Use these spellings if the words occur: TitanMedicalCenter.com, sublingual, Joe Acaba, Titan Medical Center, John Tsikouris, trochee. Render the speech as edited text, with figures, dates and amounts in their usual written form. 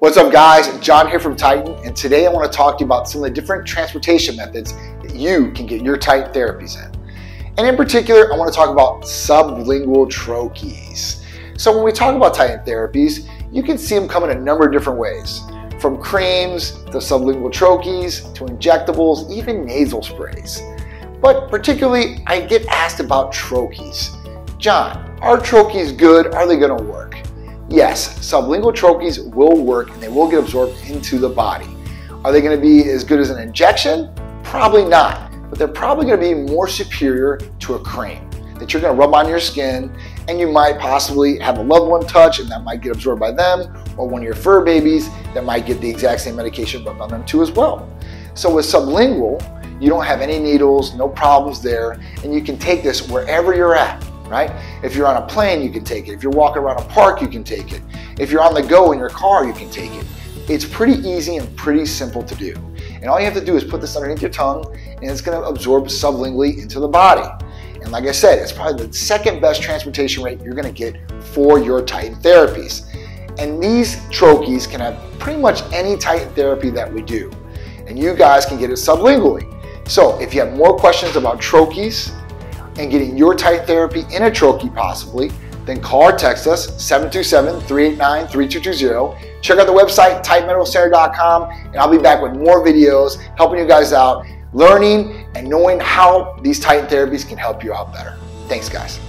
What's up guys, John here from Titan, and today I want to talk to you about some of the different transportation methods that you can get your Titan therapies in. And in particular, I want to talk about sublingual trochees. So when we talk about Titan therapies, you can see them come in a number of different ways, from creams to sublingual trochees to injectables, even nasal sprays. But particularly, I get asked about trochees. John, are trochees good? Are they going to work? Yes, sublingual trochees will work and they will get absorbed into the body. Are they going to be as good as an injection? Probably not, but they're probably going to be more superior to a cream that you're going to rub on your skin, and you might possibly have a loved one touch and that might get absorbed by them, or one of your fur babies that might get the exact same medication rubbed on them too as well. So with sublingual, you don't have any needles, no problems there, and you can take this wherever you're at. Right? If you're on a plane, you can take it. If you're walking around a park, you can take it. If you're on the go in your car, you can take it. It's pretty easy and pretty simple to do. And all you have to do is put this underneath your tongue, and it's going to absorb sublingually into the body. And like I said, it's probably the second best transportation rate you're going to get for your Titan therapies. And these trochees can have pretty much any Titan therapy that we do. And you guys can get it sublingually. So if you have more questions about trochees, and getting your Titan therapy in a trochee possibly, then call or text us, 727-389-3220. Check out the website, TitanMedicalCenter.com, and I'll be back with more videos helping you guys out, learning and knowing how these Titan therapies can help you out better. Thanks, guys.